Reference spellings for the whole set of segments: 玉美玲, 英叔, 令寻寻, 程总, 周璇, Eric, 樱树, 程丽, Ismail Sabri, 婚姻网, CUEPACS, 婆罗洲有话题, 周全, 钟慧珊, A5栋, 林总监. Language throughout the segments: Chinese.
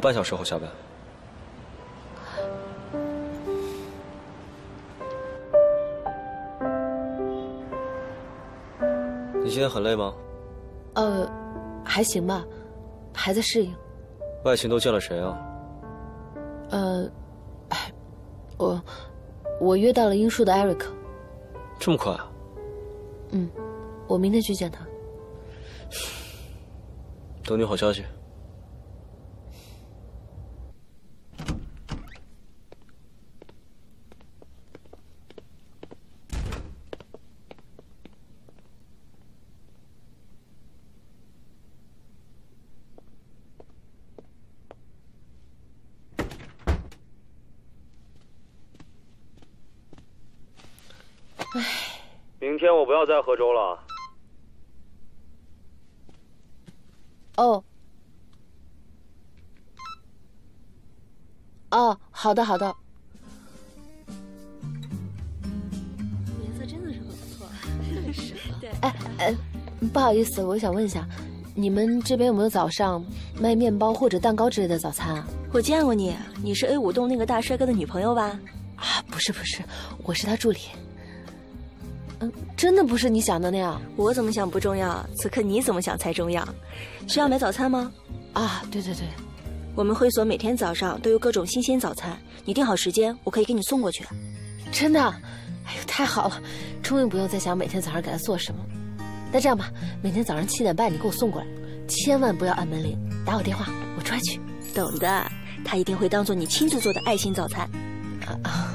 我半小时后下班。 你今天很累吗？还行吧，还在适应。外勤都见了谁啊？我约到了樱树的 Eric。这么快啊？嗯，我明天去见他。等你好消息。不要再喝粥了。哦，好的好的。颜色真的是很不错，是对。不好意思，我想问一下，你们这边有没有早上卖面包或者蛋糕之类的早餐啊？我见过你，你是 A5栋那个大帅哥的女朋友吧？啊，不是不是，我是他助理。 真的不是你想的那样。我怎么想不重要，此刻你怎么想才重要。需要买早餐吗？啊，对对对，我们会所每天早上都有各种新鲜早餐，你定好时间，我可以给你送过去。真的？哎呦，太好了，终于不用再想每天早上给他做什么。那这样吧，每天早上7点半你给我送过来，千万不要按门铃，打我电话，我出来取。懂的，他一定会当做你亲自做的爱心早餐。啊。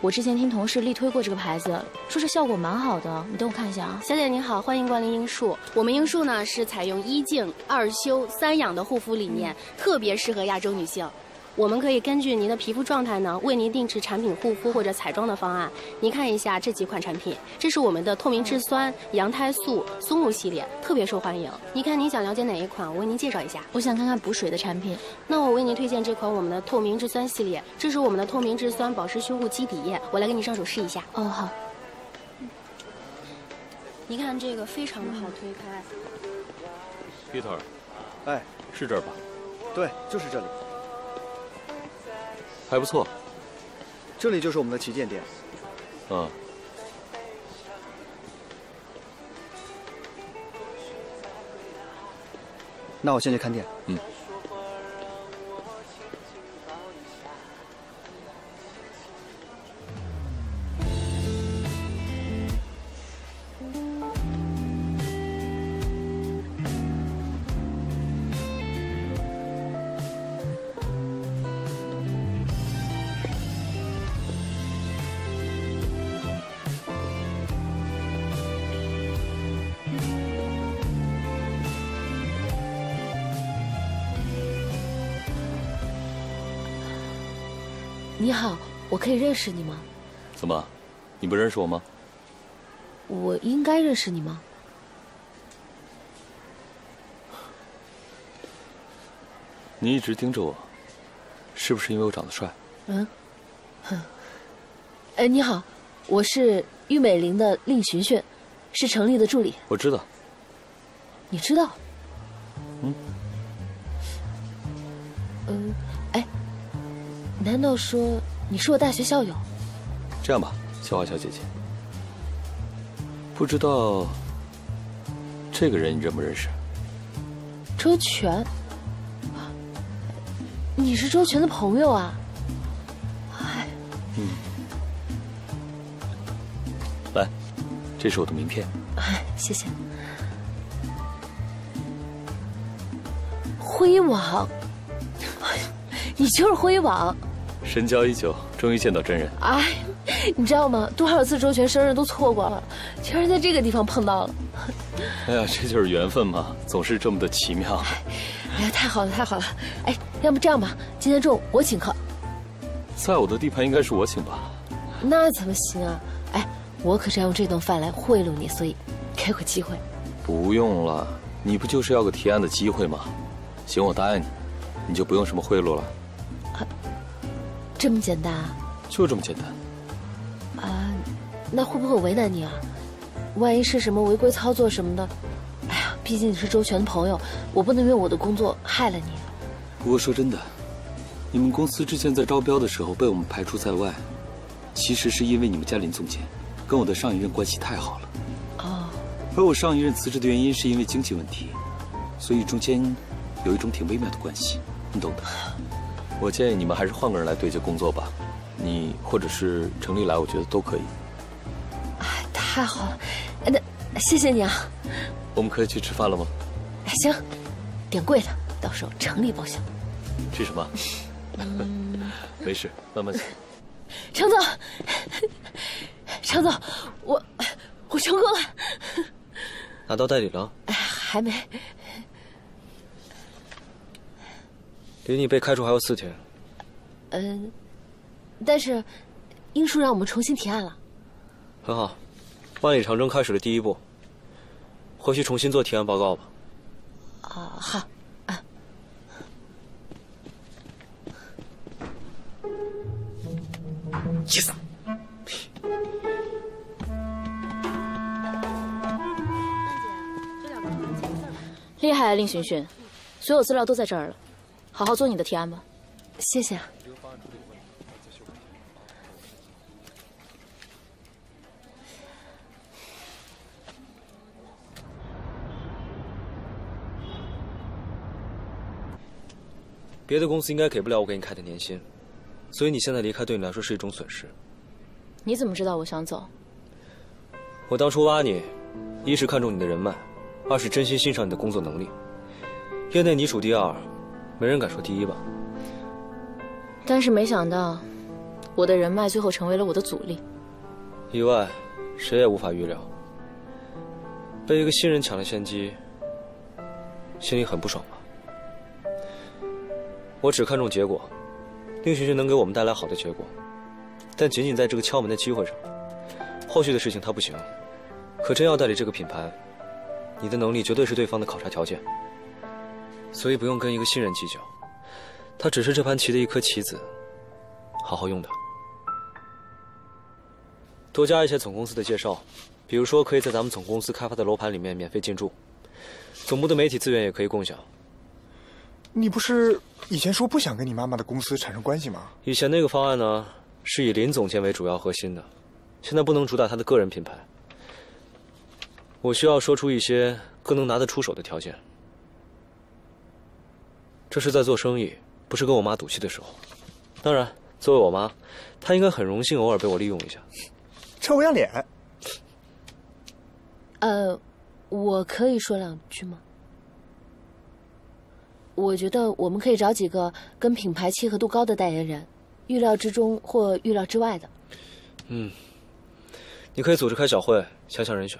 我之前听同事力推过这个牌子，说是效果蛮好的。你等我看一下啊，小姐您好，欢迎光临樱树。我们樱树呢是采用1净2修3养的护肤理念，特别适合亚洲女性。我们可以根据您的皮肤状态呢，为您定制产品护肤或者彩妆的方案。您看一下这几款产品，这是我们的透明质酸、羊胎素、松露系列，特别受欢迎。您看您想了解哪一款？我为您介绍一下。我想看看补水的产品。那我为您推荐这款我们的透明质酸系列，这是我们的透明质酸保湿修护基底液，我来给你上手试一下。哦，好。您看这个非常的好推开。Peter， 哎，是这儿吧？对，就是这里。 还不错，这里就是我们的旗舰店。嗯。那我先去看店。嗯。你好，我可以认识你吗？怎么，你不认识我吗？我应该认识你吗？你一直盯着我，是不是因为我长得帅？嗯，哼。哎，你好，我是玉美玲的令寻寻，是程丽的助理。我知道。你知道？嗯。嗯。 难道说你是我大学校友？这样吧，小花小姐姐，不知道这个人你认不认识？周全，你是周全的朋友啊？哎，嗯，来，这是我的名片。哎，谢谢。婚姻网，你就是婚姻网。 深交已久，终于见到真人。哎，你知道吗？多少次周璇生日都错过了，竟然在这个地方碰到了。哎呀，这就是缘分嘛，总是这么的奇妙。哎呀，太好了，太好了！哎，要不这样吧，今天中午我请客。在我的地盘应该是我请吧？那怎么行啊？哎，我可是要用这顿饭来贿赂你，所以给我机会。不用了，你不就是要个提案的机会吗？行，我答应你，你就不用什么贿赂了。啊，这么简单啊？就这么简单。 啊，那会不会为难你啊？万一是什么违规操作什么的，哎呀，毕竟你是周璇的朋友，我不能因为我的工作害了你。不过说真的，你们公司之前在招标的时候被我们排除在外，其实是因为你们家林总监跟我的上一任关系太好了。哦。而我上一任辞职的原因是因为经济问题，所以中间有一种挺微妙的关系，你懂的。我建议你们还是换个人来对接工作吧。 你或者是程丽来，我觉得都可以。哎，太好了，那谢谢你啊。我们可以去吃饭了吗？哎，行，点贵的，到时候程丽报销。吃什么？没事，慢慢吃。程总，程总，我成功了。拿到代理了？哎，还没。离你被开除还有4天。嗯。 但是，英叔让我们重新提案了。很好，万里长征开始了第一步。回去重新做提案报告吧。啊，好。啊。Yes。厉害啊，令寻寻，所有资料都在这儿了，好好做你的提案吧。谢谢啊。 别的公司应该给不了我给你开的年薪，所以你现在离开对你来说是一种损失。你怎么知道我想走？我当初挖你，一是看中你的人脉，二是真心欣赏你的工作能力。业内你数第二，没人敢说第一吧？但是没想到，我的人脉最后成为了我的阻力。意外，谁也无法预料。被一个新人抢了先机，心里很不爽吧？ 我只看重结果，令寻寻能给我们带来好的结果，但仅仅在这个敲门的机会上，后续的事情他不行。可真要代理这个品牌，你的能力绝对是对方的考察条件，所以不用跟一个新人计较，他只是这盘棋的一颗棋子，好好用它。多加一些总公司的介绍，比如说可以在咱们总公司开发的楼盘里面免费进驻，总部的媒体资源也可以共享。 你不是以前说不想跟你妈妈的公司产生关系吗？以前那个方案呢，是以林总监为主要核心的，现在不能主打他的个人品牌。我需要说出一些更能拿得出手的条件。这是在做生意，不是跟我妈赌气的时候。当然，作为我妈，她应该很荣幸偶尔被我利用一下。臭不要脸！我可以说2句吗？ 我觉得我们可以找几个跟品牌契合度高的代言人，预料之中或预料之外的。嗯，你可以组织开小会，想想人选。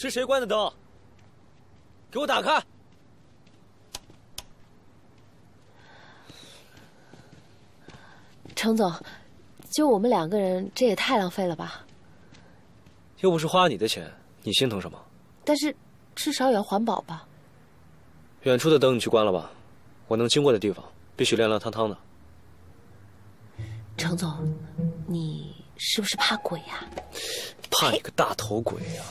是谁关的灯？给我打开！程总，就我们2个人，这也太浪费了吧！又不是花你的钱，你心疼什么？但是至少也要环保吧。远处的灯你去关了吧，我能经过的地方必须亮亮堂堂的。程总，你是不是怕鬼呀？ 怕你个大头鬼呀！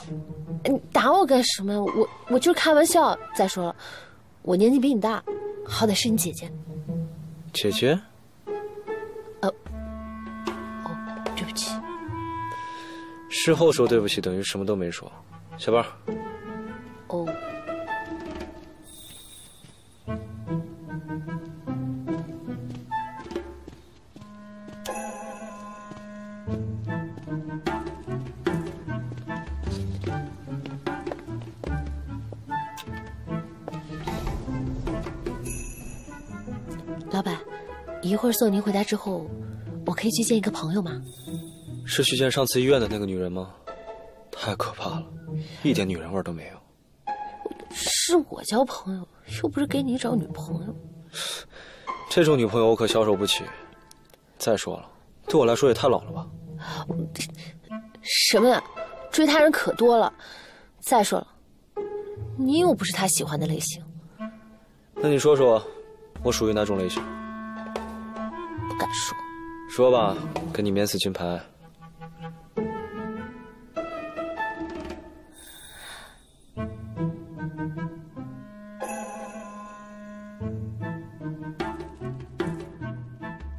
你打我干什么呀？我就是开玩笑。再说了，我年纪比你大，好歹是你姐姐。姐姐。哦，对不起。事后说对不起，等于什么都没说。下班。哦。 老板，一会儿送您回家之后，我可以去见一个朋友吗？是去见上次医院的那个女人吗？太可怕了，一点女人味都没有。是我交朋友，又不是给你找女朋友。这种女朋友我可消受不起。再说了，对我来说也太老了吧？什么呀，追她人可多了。再说了，你又不是她喜欢的类型。那你说说。 我属于哪种类型？不敢说。说吧，给你免死金牌。